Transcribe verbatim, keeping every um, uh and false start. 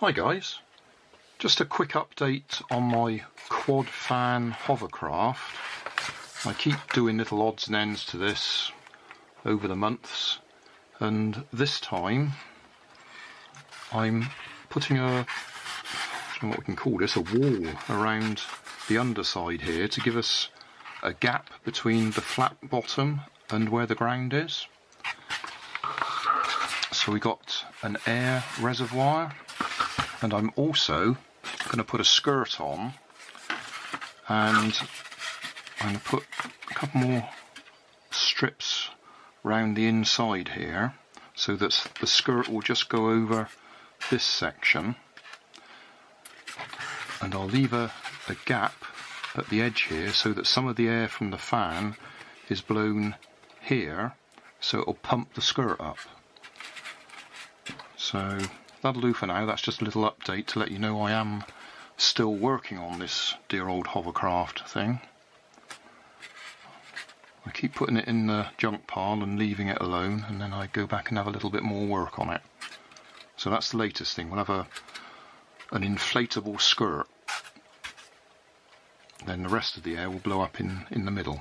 Hi guys, just a quick update on my quad fan hovercraft. I keep doing little odds and ends to this over the months, and this time I'm putting a, I don't know what we can call this, a wall around the underside here to give us a gap between the flat bottom and where the ground is. So we got an air reservoir. And I'm also going to put a skirt on, and I'm going to put a couple more strips round the inside here so that the skirt will just go over this section, and I'll leave a, a gap at the edge here so that some of the air from the fan is blown here, so it'll pump the skirt up. So that'll do for now. That's just a little update to let you know I am still working on this dear old hovercraft thing. I keep putting it in the junk pile and leaving it alone, and then I go back and have a little bit more work on it. So that's the latest thing. We'll have a, an inflatable skirt. Then the rest of the air will blow up in, in the middle.